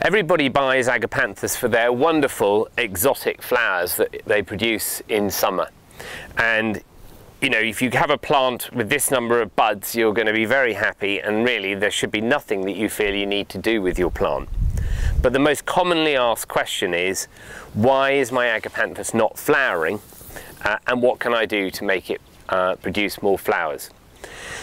Everybody buys Agapanthus for their wonderful exotic flowers that they produce in summer. And you know, if you have a plant with this number of buds, you're going to be very happy, and really there should be nothing that you feel you need to do with your plant. But the most commonly asked question is, why is my Agapanthus not flowering, and what can I do to make it produce more flowers?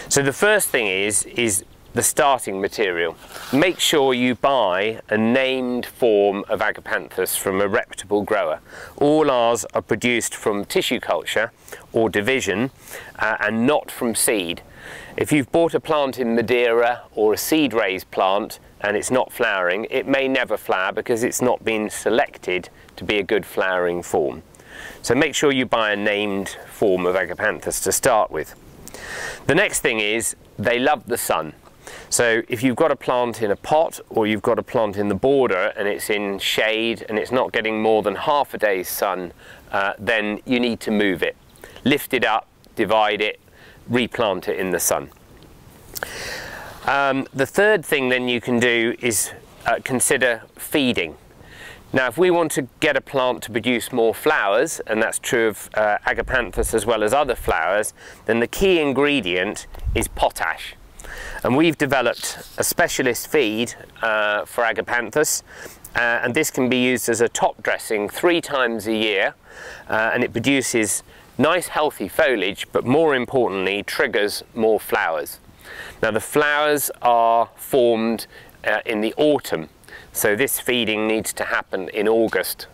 So the first thing is the starting material. Make sure you buy a named form of Agapanthus from a reputable grower. All ours are produced from tissue culture or division and not from seed. If you've bought a plant in Madeira or a seed raised plant and it's not flowering, it may never flower because it's not been selected to be a good flowering form. So make sure you buy a named form of Agapanthus to start with. The next thing is, they love the sun. So if you've got a plant in a pot, or you've got a plant in the border and it's in shade and it's not getting more than half a day's sun, then you need to move it. Lift it up, divide it, replant it in the sun. The third thing then you can do is consider feeding. Now if we want to get a plant to produce more flowers, and that's true of Agapanthus as well as other flowers, then the key ingredient is potash. And we've developed a specialist feed for Agapanthus, and this can be used as a top dressing 3 times a year, and it produces nice healthy foliage, but more importantly triggers more flowers. Now the flowers are formed in the autumn, so this feeding needs to happen in August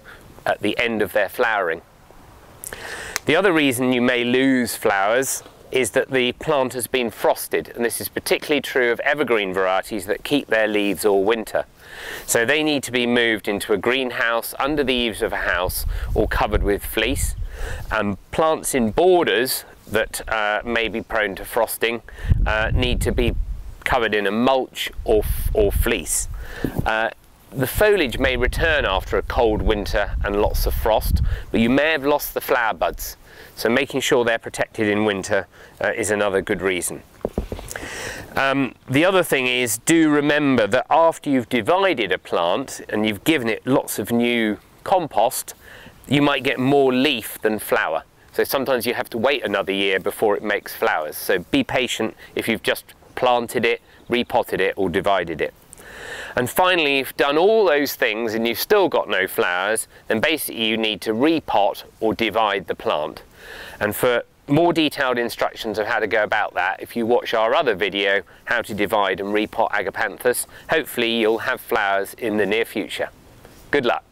at the end of their flowering. The other reason you may lose flowers is that the plant has been frosted, and this is particularly true of evergreen varieties that keep their leaves all winter. So they need to be moved into a greenhouse, under the eaves of a house, or covered with fleece. And plants in borders that may be prone to frosting need to be covered in a mulch or fleece. The foliage may return after a cold winter and lots of frost, but you may have lost the flower buds. So making sure they're protected in winter is another good reason. The other thing is, do remember that after you've divided a plant and you've given it lots of new compost, you might get more leaf than flower. So sometimes you have to wait another year before it makes flowers. So be patient if you've just planted it, repotted it, or divided it. And finally, if you've done all those things and you've still got no flowers, then basically you need to repot or divide the plant. And for more detailed instructions of how to go about that, if you watch our other video, How to Divide and Repot Agapanthus, hopefully you'll have flowers in the near future. Good luck.